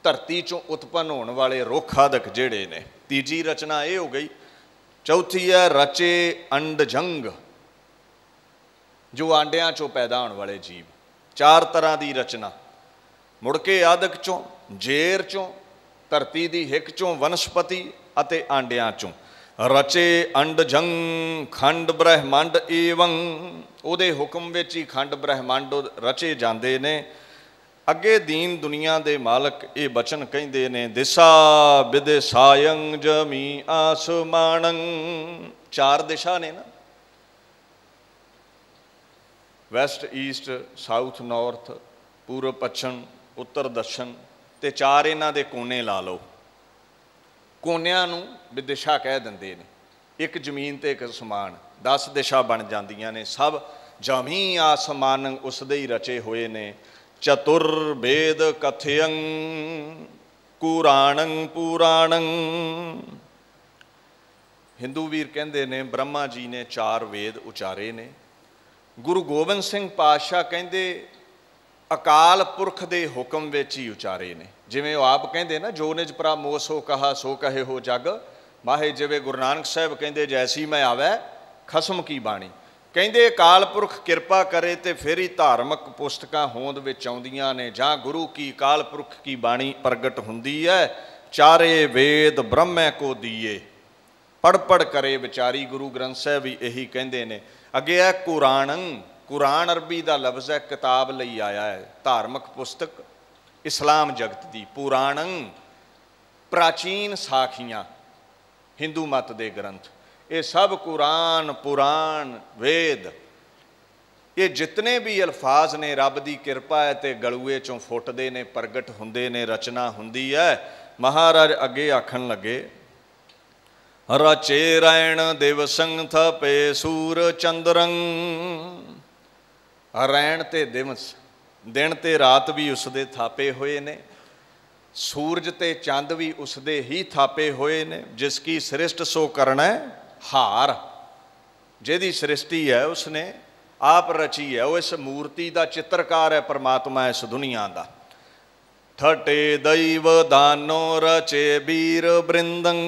धरती चों उत्पन्न होने वाले रोखादक जेड़े ने तीजी रचना ये हो गई। चौथी है रचे अंड जंग जो आंडिया चों पैदा होने वाले जीव चार तरह की रचना मुड़के आदक चों जेर चों धरती की हिक चों वनस्पति अते आंडिया चों रचे अंड जंग खंड ब्रह्मंड एवं उहदे हुकम विच ही खंड ब्रह्मंड रचे जाते ने। अगे दीन दुनिया के मालक ये बचन कहते ने दिशा विदिशायं जमी आसमानं। चार दिशा ने ना, वैस्ट ईस्ट साउथ नॉर्थ पूर्व पच्छम उत्तर दक्षिण ते चार इन्हां दे कोने ला लो, कोनियां नूं विदिशा कह दिंदे ने। एक जमीन ते एक आसमान 10 दिशा बन जांदियां ने, सब जमी आसमान उस दे ही रचे हुए ने। चतुर्वेद कथयं कुराणं पुराणं। हिंदू वीर कहते ने ब्रह्मा जी ने चार वेद उचारे ने। गुरु गोबिंद सिंह पातशाह कहते अकाल पुरख के हुक्म विच ही उचारे ने। जिमें आप कहते ना जो निज प्रा मोह सो कहा सो कहे हो जग माहे। जिमें गुरु नानक साहब कहते जैसी मैं आवे खसम की बाणी। ਕਹਿੰਦੇ अकाल पुरख कृपा करे तो फिर ही धार्मिक पुस्तकां होंद विच आउंदियां ने जां गुरु की अकाल पुरख की बाणी प्रगट हुंदी है। चारे वेद ब्रह्म को दिए पढ़ पढ़ करे विचारी। गुरु ग्रंथ साहिब भी यही कहते हैं। अगे है कुराणं। कुरान अरबी का लफ्ज़ है किताब लई आया है, धार्मिक पुस्तक इस्लाम जगत की। पुराणं प्राचीन साखियाँ हिंदू मत के ग्रंथ, ये सब कुरान पुराण वेद ये जितने भी अल्फाज ने रब की कृपा है तो गलुए चों फुटते ने, प्रगट हुंदे ने, रचना हुंदी है। महाराज अगे आखन लगे रचे रैण दिवसंग थपे सूर चंद्रंग। रैण ते दिवस दिन ते रात भी उसदे थापे हुए ने, सूरज ते चंद भी उसदे ही थापे हुए ने। जिसकी सृष्ट सो करना है हार। जिहदी सृष्टि है उसने आप रची है, वो इस मूर्ति का चित्रकार है परमात्मा इस दुनिया का। ठटे दैव दानो रचे वीर बृंदं।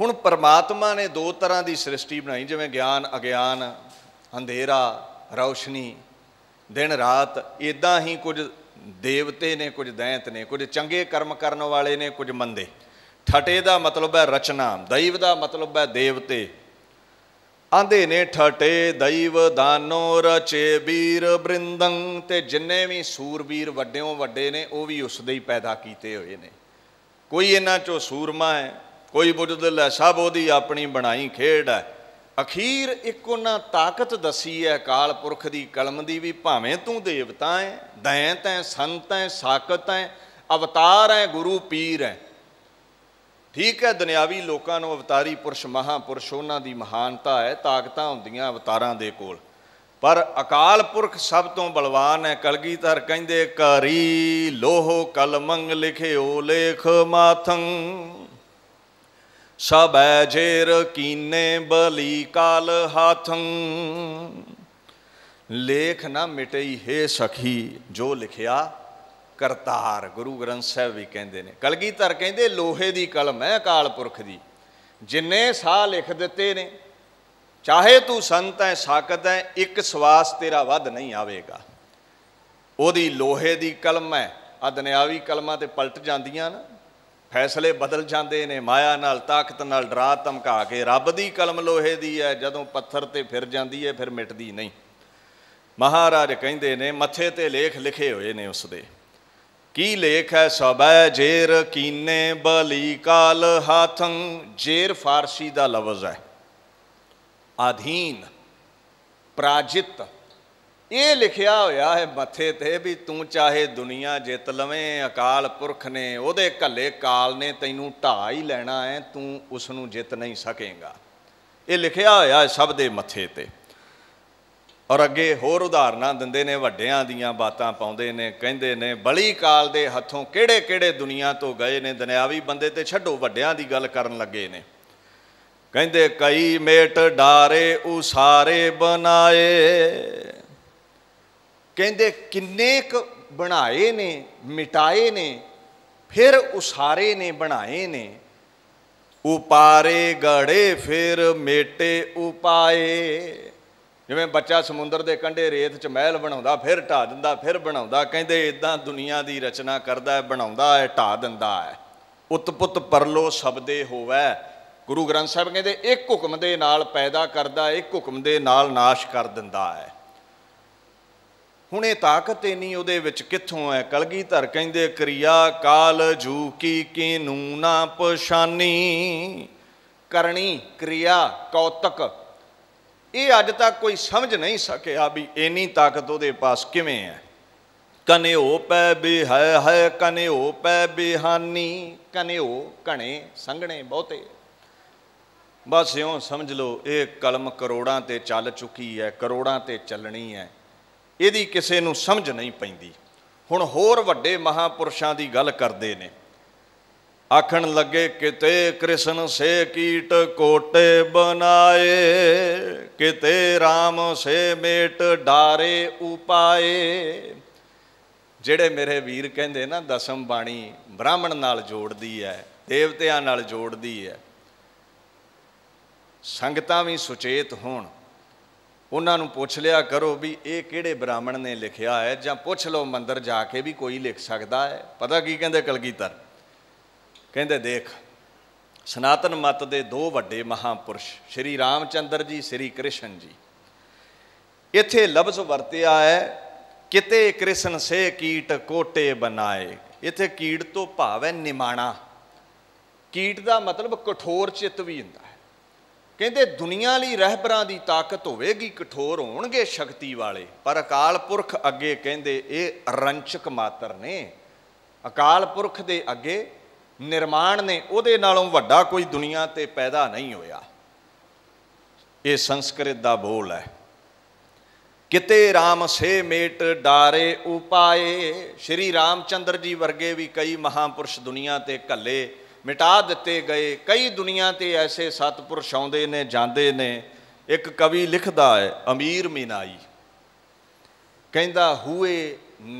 हुण परमात्मा ने दो तरह की सृष्टि बनाई, जिवें ज्ञान अज्ञान, अंधेरा रोशनी, दिन रात। इदां ही कुछ देवते ने, कुछ दैंत ने, कुछ चंगे कर्म करने वाले ने, कुछ मंदे। ठटे का मतलब है रचना, दैव का मतलब है देवते। आंदे ने ठटे दैव दानो रचे वीर बृंदंग। ते जिन्ने भी सूरबीर वड्डों वड्डे ने वह भी उसदे ही पैदा किए हुए ने। कोई इन्हां चों सूरमा है, कोई बुजदिल है, सब उहदी अपनी बनाई खेड है। अखीर एक उन्हां ताकत दसी है अकाल पुरख की कलम की भी। भावें तू देवता है, दैंत है, संत है, साकत है, अवतार है, गुरु पीर है, ठीक है। दुनियावी लोगों को अवतारी पुरुष महापुरुष उन्हां दी महानता है, ताकतां हुंदियां अवतारां दे कोल, पर अकाल पुरख सब तो बलवान है। कलगीधर कहिंदे करी लोहो कलमंग लिखियो लेख माथंग। सब जेर कीने बली काल हाथंग। लेख ना मिटई हे सखी जो लिखिया करतार। गुरु ग्रंथ साहिब भी कहते हैं। कलगीधर कहते लोहे की कलम है अकाल पुरख की, जिन्हें साह लिख दिते ने। चाहे तू संत है साकत है, एक सवास तेरा वध नहीं आवेगा। ओदी लोहे की कलम है। आ दुनियावी कलमां ते पलट जांदियां ना, फैसले बदल जाते हैं माया नाल, ताकत नाल, डरा धमका के। रब की कलम लोहे की है, जदों पत्थर ते फिर जाती है फिर मिटती नहीं। महाराज कहते ने मथे ते लेख लिखे हुए ने उसदे। की लेख है सबै जेर कीने बली काल हाथंग। जेर फारसी का लफ्ज़ है अधीन पराजित। ये लिखिया होया है मथे ते भी तू चाहे दुनिया जित लवें, अकाल पुरख ने उहदे घल्ले काल ने तैनू ढा ही लैना है, तू उसनू जित नहीं सकेगा। ये लिखिया होया है सब दे मथे ते। और अगे होर उदाहरणां दिंदे ने, वड्डियां दीआं बातां पाउंदे ने। कहंदे ने बली काल दे हथों किहड़े किहड़े दुनिया तो गए ने। दुनियावी बंदे ते छड्डो, वड्डियां दी गल करन लगे ने। कहंदे कई मेट डारे उसारे बनाए। कहते किन्ने बनाए ने, मिटाए ने, फिर उसारे ने, बनाए ने। उपारे गड़े फिर मेटे उपाए। जिमें बच्चा समुद्र के कंढे रेत च महल बना फिर ढा दिता फिर बना कहिंदे इदां दुनिया की रचना करता है बना है ढा दिता है उत्पुत परलो सबदे होवै। गुरु ग्रंथ साहब कहिंदे एक हुक्म दे नाल पैदा करता एक हुक्म दे नाल नाश कर दिंदा है। हुण ये ताकत इन्नी उहदे विच कित्थों है। कलगीधर कहिंदे क्रिया काल जू की किनू ना पछानी करनी क्रिया कौतक ये अज तक कोई समझ नहीं सकिया भी इन्नी ताकत उहदे पास किवें है। कन्यो पै बिह है कन्यो पै बिहानी कन्यो घने संघने बहुते बस इउं समझ लो ये कलम करोड़ां ते चल चुकी है करोड़ां ते चलनी है इहदी किसे नूं समझ नहीं पैंदी। हुण होर वड्डे महापुरुषां दी गल करदे ने आखण लगे किते कृष्ण से कीट कोटे बनाए किते राम से मेट डारे उपाए। जेड़े मेरे वीर कहते ना दसम बाणी ब्राह्मण नाल जोड़ती है देवतियां नाल जोड़ती है संगतां भी सुचेत होण उन्हां नूं पुछ लिया करो भी ये किहड़े ब्राह्मण ने लिखिया है जां पुछ लो मंदिर जाके भी कोई लिख सकता है। पता की कहते कलगीधर कहते देख सनातन मत के दो वड्डे महापुरुष श्री रामचंद्र जी श्री कृष्ण जी इत्थे लफ्ज़ वरतिया है किते कृष्ण से कीट कोटे बनाए। इत्थे कीट तो भाव है निमाणा कीट का मतलब कठोर चित्त भी हुंदा है। कहते दुनिया लई रहबरां दी ताकत होवेगी कठोर होणगे शक्ति वाले पर अकाल पुरख अगे कहते ये रंचक मात्र ने। अकाल पुरख दे अगे निर्माण ने उहदे नालों वड्डा कोई दुनिया ते पैदा नहीं होया। ये संस्कृत दा बोल है किते राम से मेट डारे उपाए। श्री रामचंद्र जी वर्गे भी कई महापुरुष दुनिया ते कले मिटा दिते गए कई दुनिया ते ऐसे सतपुरुष आउंदे ने जांदे ने। एक कवि लिखदा है अमीर मीनाई कहंदा हुए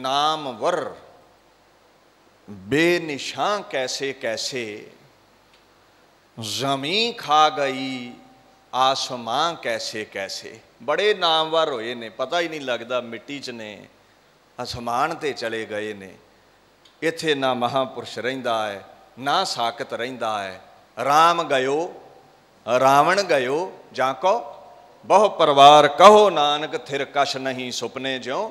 नामवर बेनिशां कैसे कैसे जमीं खा गई आसमां कैसे कैसे। बड़े नामवर होए ने पता ही नहीं लगता मिट्टी च ने आसमान ते चले गए ने। इत्थे ना महापुरुष रहिंदा है ना साकत रहिंदा है। राम गयो रावण गयो जां को बहु परिवार कहो नानक थिर कश नहीं सुपने ज्यों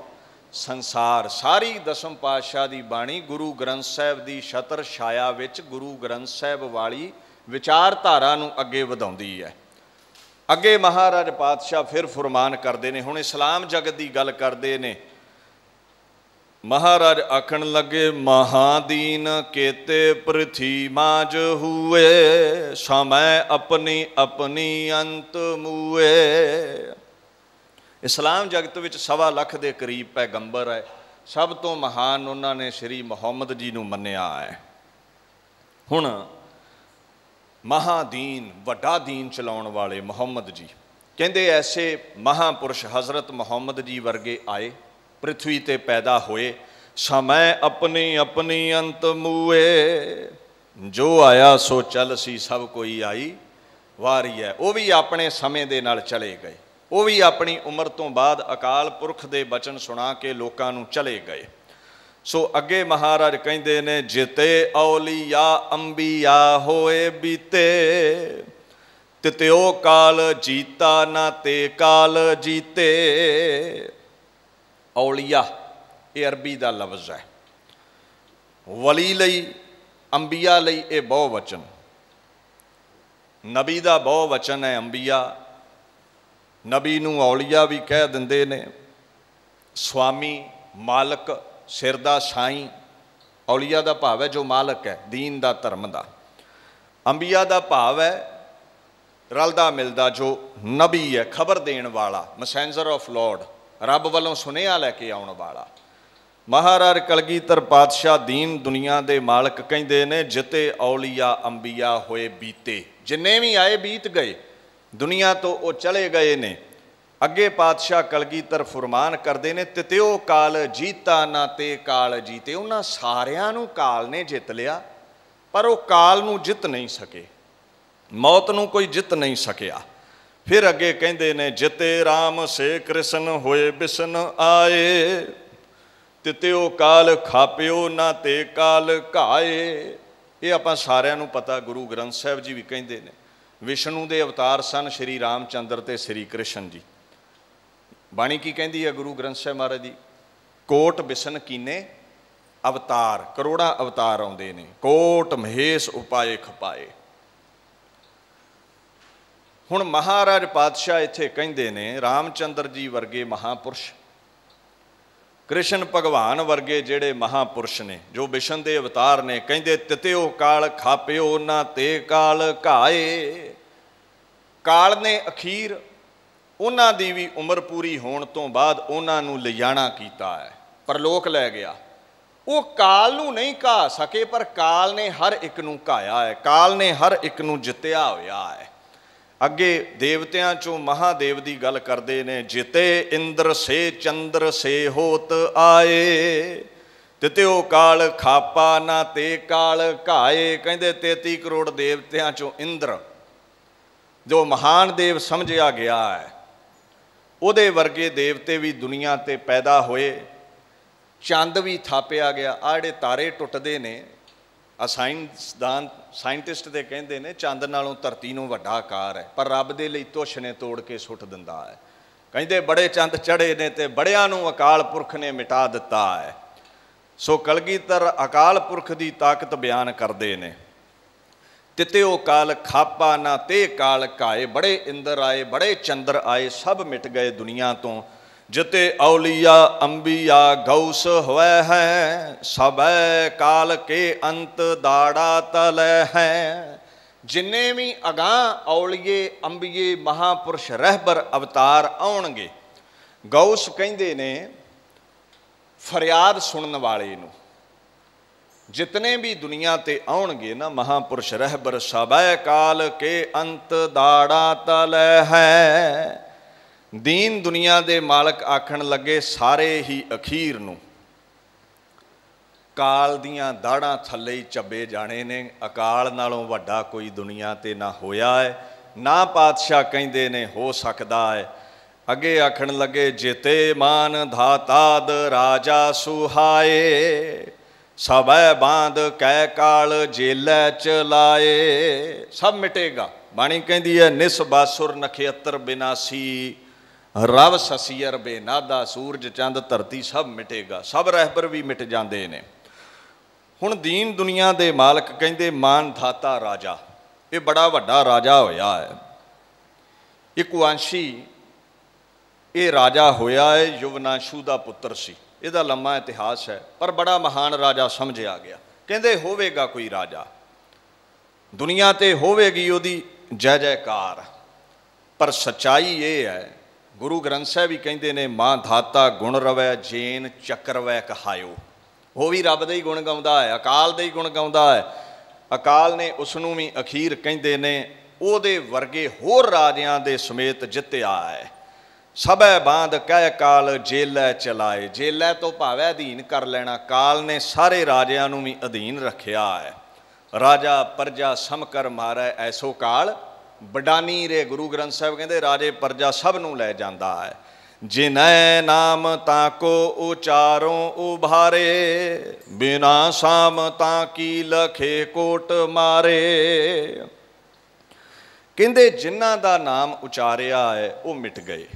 संसार। सारी दसम पातशाह की बाणी गुरु ग्रंथ साहब की छत्र छाया विच गुरु ग्रंथ साहब वाली विचारधारा नूं अगे वधाउंदी है। अगे महाराज पातशाह फिर फुरमान करते हैं। हुण इस्लाम जगत की गल करते हैं। महाराज आखण लगे महादीन केते पृथ्वी माज हुए समय अपनी अपनी अंत मुए। इस्लाम जगत में 1.25 लाख के करीब पैगंबर है सब तो महान उन्होंने श्री मुहम्मद जी को मन्निया है। हुण महादीन वड्डा दीन चलाउण वाले मुहम्मद जी कहते ऐसे महापुरुष हज़रत मुहम्मद जी वर्गे आए पृथ्वी ते पैदा होए समय अपनी अपनी अंत मुए जो आया सो चल सी सब कोई आई वारी है। वह भी अपने समय के नाल चले गए वो भी अपनी उम्र तो बाद अकाल पुरख के बचन सुना के लोगों नूं चले गए। सो अगे महाराज कहते ने जिते औलिया अंबिया होए बीते तित्यो काल जीता ना ते काल जीते। औलिया ये अरबी का लफ्ज़ है वली लई अंबिया लई ये बहुवचन नबी का बहुवचन है अंबिया नबी नूं औलिया भी कह दिंदे ने। स्वामी मालक सिर दा साईं औलिया का भाव है जो मालक है दीन का धर्म का। अंबिया का भाव है रलदा मिलदा जो नबी है खबर देण वाला मैसेंजर ऑफ लॉर्ड रब वालों सुनेहा लैके आउण वाला। महाराज कलगीधर पातशाह दीन दुनिया के मालक कहते ने जिते औलिया अंबिया होए बीते जिन्ने भी आए बीत गए दुनिया तो वह चले गए ने। अगे पातशाह कलगीधर फुरमान करते हैं तित्यो काल जीता ना ते काल जीते। उन्हां सारियां नूं काल ने जित लिया पर वह काल नूं जित नहीं सके मौत नूं कोई जित नहीं सकिया। फिर अगे कहते ने जिते राम से कृष्ण होए बिस्न आए तित्यो काल खाप्यो ना ते काल घाए। ये आपां सारिआं नूं पता, गुरु ग्रंथ साहिब जी भी कहते हैं विष्णु के अवतार सन श्री राम चंद्र ते श्री कृष्ण जी। बाणी की कहती है गुरु ग्रंथ साहिब महाराज जी, कोट बिस्न कीने अवतार, करोड़ा अवतार आउंदे ने, कोट महेश उपाय खपाए। हुण महाराज पातशाह इत्थे कहिंदे ने रामचंद्र जी वर्गे महापुरुष, कृष्ण भगवान वर्गे जिहड़े महापुरुष ने जो बिशन दे अवतार ने, कहिंदे तित्यो काल खाप्यो ना ते काल घाए। काल ने अखीर उन्हां दी भी उम्र पूरी होण तों बाद उन्हां नूं लिजाणा कीता है, परलोक लै गया। वो काल नूं नहीं घा सके, पर काल ने हर एक नूं घाया है, काल ने हर एक नूं जित्या होया है। अगे देवत्यां चों महादेव की गल करते ने, जिते इंद्र से चंद्र से होत आए तित्यो काल खापा ना ते काल घाए। कहते 33 करोड़ देवत्यां चों इंद्र जो महान देव समझिया गया है, उहदे वर्गे देवते भी दुनिया ते पैदा होए। चंद भी थापिया गया, आ जिहड़े तारे टुटदे ने, साइंसदान साइंटिस्ट दे कहते हैं चंद नालों धरती नूं वड्डा आकार है, पर रब दे लई तुछ ने तोड़ के सुट दिंदा है। कहते बड़े चंद चढ़े ने ते बड़ियां नूं अकाल पुरख ने मिटा दिता है। सो कलगीधर अकाल पुरख की ताकत बयान करते हैं, तित्यो काल खापा ना ते काल घाए। बड़े इंद्र आए, बड़े चंद्र आए, सब मिट गए दुनिया तो। जिते औलिया अंबिया गौस हुए हैं, सब काल के अंत दाड़ा तले हैं। जिन्ने भी अगाह औलिए अंबिए महापुरुष रहबर अवतार आउणगे, गौस कहते ने फरियाद सुनने वाले नूं, जितने भी दुनिया ते आउणगे ना महापुरुष रहबर, सब काल के अंत दाड़ा तले हैं। दीन दुनिया दे मालक आखण लगे सारे ही अखीर नूं काल दियां दाड़ां थल्ले ही चबे जाने ने, अकाल नालों वड्डा कोई दुनिया ते ना होया है, ना पातशाह कहंदे ने हो सकदा है। अगे आखण लगे जेते मान धाताद राजा सुहाए, सबे बांध कै काल जेलै चलाए। सब मिटेगा। बाणी कहती है निस बासुर नखेत्र बिनासी, रव ससियर बेनादा। सूरज चंद धरती सब मिटेगा, सब रहबर भी मिट जाते हैं। हुण दीन दुनिया के मालक कहते मानधाता राजा, ये बड़ा वड्डा राजा होया है। एक वांशी ये राजा होया है, युवनाशु का पुत्र सी, इहदा लम्मा इतिहास है, पर बड़ा महान राजा समझिया गया। कहते होवेगा कोई राजा दुनिया ते, होवेगी उहदी जय जयकार। पर सच्चाई ये है, गुरु ग्रंथ साहिब भी कहते ने मां धाता गुण रवै जेन चक्रवै कहायो। वो भी रब दे ही गुण गाउंदा है, अकाल दे ही गुण गाउंदा है। अकाल ने उसनों भी अखीर कहते ने, ओहदे वर्गे होर राजियां दे समेत जित्या है। सबे बांध कह काल जेलै चलाए। जेलै तो भावै अधीन कर लेना, काल ने सारे राजियां नूं भी अधीन रखिया है। राजा प्रजा समकर मारै ऐसो काल बडानी रे। गुरु ग्रंथ साहिब कहते राजे प्रजा सबनों लै जाता है। जिनै नाम ताको उचारों उभारे, बिना साम ताकी लखे कोट मारे। कहते जिन्हां दा नाम उचारिया है वो मिट गए,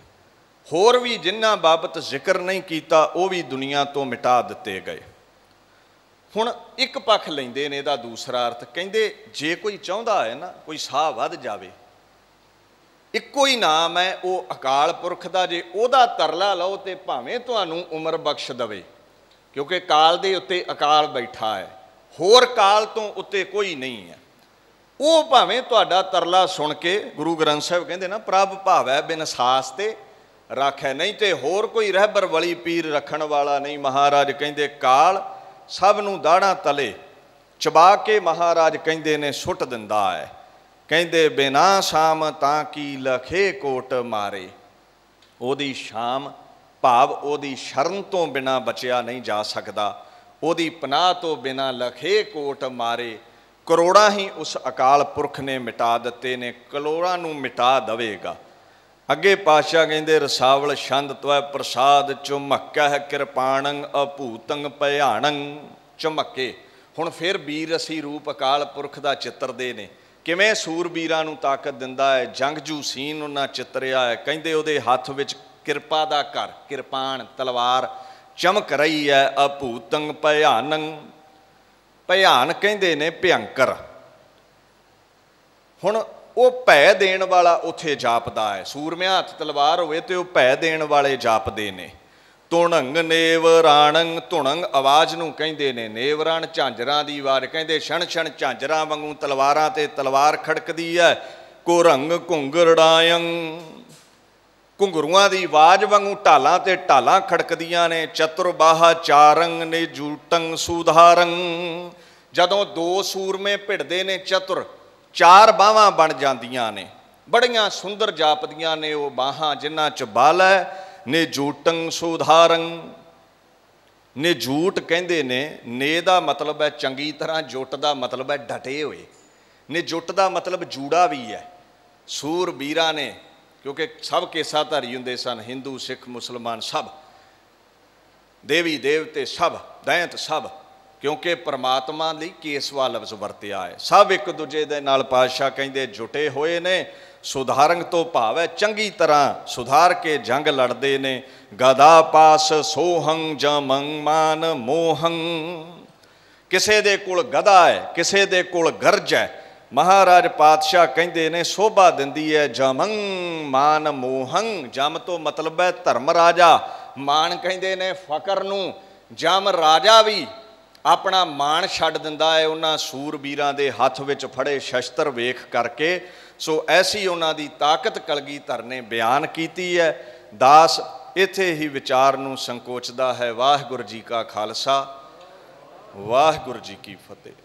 होर भी जिन्हां बाबत जिक्र नहीं कीता वो भी दुनिया तो मिटा दिते गए। हुण एक पक्ष लेंदे ने इहदा दूसरा अर्थ, कहते जे कोई चाहुंदा है ना कोई साह वध जावे, इक्को ही नाम है वो अकाल पुरख दा, जे ओहदा तरला लो तो भावें तुहानूं उमर बख्श दवे, क्योंकि काल दे उत्ते अकाल बैठा है, होर काल तो उत्ते कोई नहीं है। वो भावें तुहाडा तरला सुन के, गुरु ग्रंथ साहिब कहते ना प्रभ भावै बिन सास ते राखै, नहीं तो होर कोई रहबर वली पीर रखण वाला नहीं। महाराज कहते काल सबनूं दाड़ा तले चबा के महाराज कहते ने सुट दिंदा है। कहते बिना शाम ताकी लखे कोट मारे, ओदी शाम भाव ओदी शरण तो बिना बचिया नहीं जा सकता, ओदी पनाह तो बिना लखे कोट मारे। करोड़ा ही उस अकाल पुरख ने मिटा दिते ने, करोड़ा नूं मिटा देवेगा। अगे पातशाह कहिंदे रसावल छंद त्वै प्रसाद चुमक्या है कृपाणंग अभूतंग भयाणंग चुमके। हुण फिर वीर रसी रूप अकाल पुरख दा चित्र दे ने किवें सूरबीरां नूं ताकत दिंदा है। जंगजू सीन उन्हां चित्रिया है, कहिंदे उहदे हत्थ विच कृपा दा घर कृपाण तलवार चमक रही है। अभूतंग भयानंग भयान कहिंदे ने भयंकर। हुण वो भय देण वाला उत्थे जापदा है, सूरमिया हथ तलवार होवे ते वह भय देण वाले जापदे ने। तुणंग नेवराणंग धुणंग आवाज़ नूं कहिंदे ने, नेवराण झांजरां दी वार कहिंदे छण छण झांजरां वांगू तलवारां ते तलवार खड़कदी है। कोरंग घुंगरडायंग घुंगरूआं दी आवाज़ वांगू ढालां ते ढालां खड़कदियां ने। चतुरबाहा चारंग ने जूटंग सुधारंग, जदों दो सूरमे भिड़दे ने चतुर चार बाहां बन जांदियां ने, बड़ियां सुंदर जापदियां ने वो बाहां जिन्हां च बल है। निजूटंग सुधारंग, निजूट कहंदे ने, ने दा मतलब है चंगी तरह, जुट दा मतलब है डटे होए। निजुट दा मतलब जूड़ा भी है। सूरबीरा ने क्योंकि सब केसाधारी हुंदे सन, हिंदू सिख मुसलमान सब, देवी देवते सब, दैंत सब, क्योंकि परमात्मा लई केसवा लफ्ज वरतिया है। सब एक दूजे दे नाल पातशाह कहिंदे जुटे होए ने। सुधारंग तो भाव है चंगी तरह सुधार के जंग लड़दे ने। गदा पास सोहंग जमंग मान मोहंग, किसे दे कोल गदा है किसे दे कोल गर्ज है। महाराज पातशाह कहिंदे ने शोभा दिंदी है जमंग मान मोहंग। जम तो मतलब है धर्म राजा, मान कहिंदे ने फकर नूं। जम राजा भी अपना मान छड्ड दिंदा है उन्हां सूरबीरां दे हत्थ विच फड़े शस्त्र वेख करके। सो ऐसी उन्हां दी ताकत कलगीधर ने बयान कीती है। दास इत्थे ही विचार नूं संकोचदा है। वाहिगुरू जी का खालसा वाहिगुरू जी की फतेह।